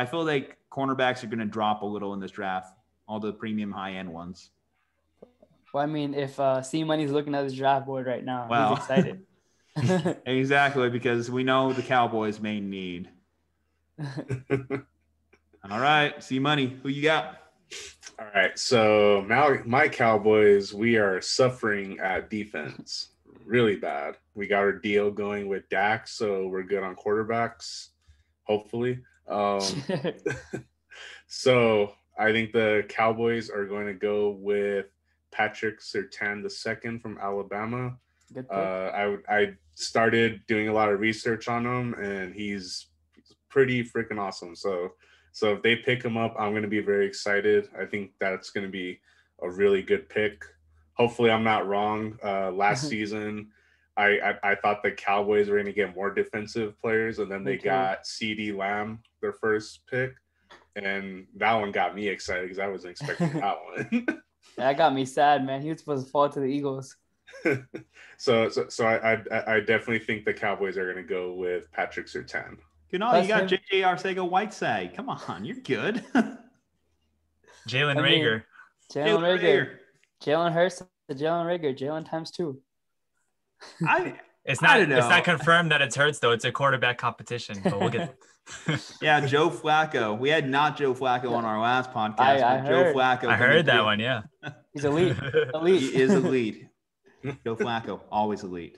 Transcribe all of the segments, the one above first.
But I feel like cornerbacks are going to drop a little in this draft, all the premium high-end ones. Well, I mean, if C-Money's looking at his draft board right now, wow, he's excited. Exactly, because we know the Cowboys may need. All right, C-Money, who you got? All right, so my Cowboys, we are suffering at defense really bad. We got our deal going with Dak, so we're good on quarterbacks, hopefully. So I think the Cowboys are going to go with Patrick Surtain II from Alabama. I started doing a lot of research on him, and he's pretty freaking awesome. So if they pick him up, I'm going to be very excited. I think that's going to be a really good pick. Hopefully I'm not wrong. Last season, I thought the Cowboys were going to get more defensive players, and then they got CeeDee Lamb, their first pick. And that one got me excited because I wasn't expecting that one. That got me sad, man. He was supposed to fall to the Eagles. So I definitely think the Cowboys are going to go with Patrick Surtain. You know, you got J.J. Arcega-Whiteside. Come on, you're good. Jalen Reagor. Jalen Hurts to Jalen Reagor. Jalen ×2. It's not confirmed that it's Hurts, though. It's a quarterback competition, but we'll get Yeah, Joe Flacco. We had not Joe Flacco on our last podcast. I heard that one, yeah. He's elite. He is elite. Joe Flacco, always elite.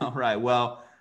All right, well –